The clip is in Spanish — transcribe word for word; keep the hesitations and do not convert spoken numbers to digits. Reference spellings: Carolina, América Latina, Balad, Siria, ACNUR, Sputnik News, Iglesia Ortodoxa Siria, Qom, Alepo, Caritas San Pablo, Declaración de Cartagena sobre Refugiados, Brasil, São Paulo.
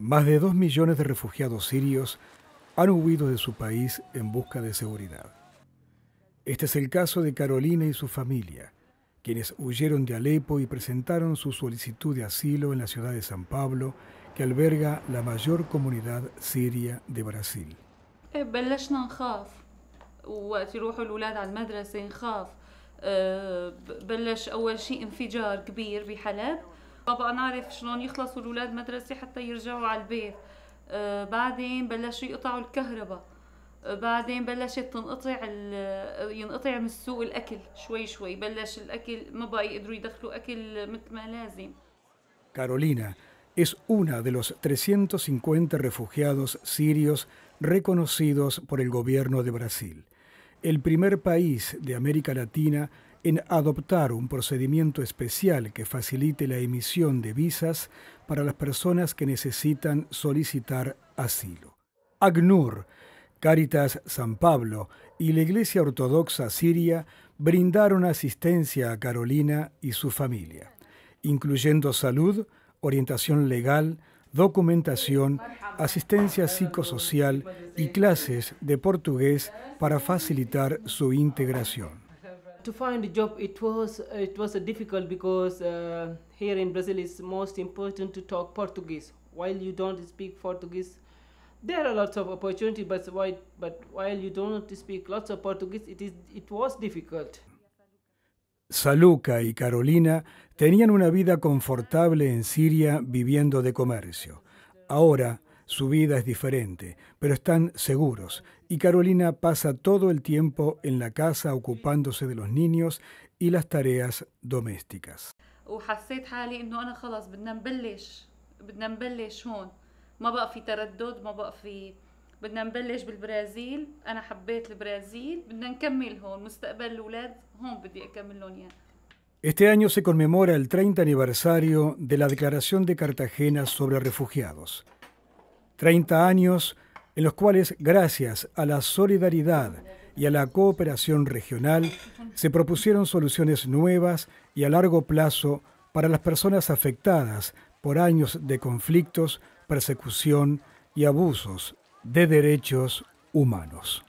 Más de dos millones de refugiados sirios han huido de su país en busca de seguridad. Este es el caso de Carolina y su familia, quienes huyeron de Alepo y presentaron su solicitud de asilo en la ciudad de San Pablo, que alberga la mayor comunidad siria de Brasil. بلشنا نخاف ووقت يروحوا الأولاد على المدرسة نخاف بلش أول شيء انفجار كبير بحلب ما بقى نعرف شلون يخلصوا الأولاد مدرسة حتى يرجعوا على البيت بعدين بلشوا يقطعوا الكهرباء بعدين بلشت تنقطع ينقطع من السوق الأكل شوي شوي بلش الأكل ما بقى يقدروا يدخلوا أكل مثل ما لازم. Carolina es una de los trescientos cincuenta refugiados sirios reconocidos por el gobierno de Brasil, el primer país de América Latina en adoptar un procedimiento especial que facilite la emisión de visas para las personas que necesitan solicitar asilo. ACNUR, Caritas San Pablo y la Iglesia Ortodoxa Siria brindaron asistencia a Carolina y su familia, incluyendo salud, orientación legal, documentación, asistencia psicosocial y clases de portugués para facilitar su integración. To find a job, it was it was difficult because uh, here in Brazil it's most important to talk Portuguese. While you don't speak Portuguese, there are lots of opportunities, but why, but while you don't speak lots of Portuguese, it is it was difficult. Saluca y Carolina tenían una vida confortable en Siria viviendo de comercio. Ahora su vida es diferente, pero están seguros y Carolina pasa todo el tiempo en la casa ocupándose de los niños y las tareas domésticas. وحسيت حالي انه انا خلاص بدنا نبلش بدنا نبلش هون ما بقى في تردد ما بقى في بدنا نبلش بالبرازيل انا حبيت البرازيل بدنا نكمل هون مستقبل الاولاد هون بدي اكمل لهم اياه. Este año se conmemora el treinta aniversario de la Declaración de Cartagena sobre Refugiados. treinta años en los cuales, gracias a la solidaridad y a la cooperación regional, se propusieron soluciones nuevas y a largo plazo para las personas afectadas por años de conflictos, persecución y abusos de derechos humanos.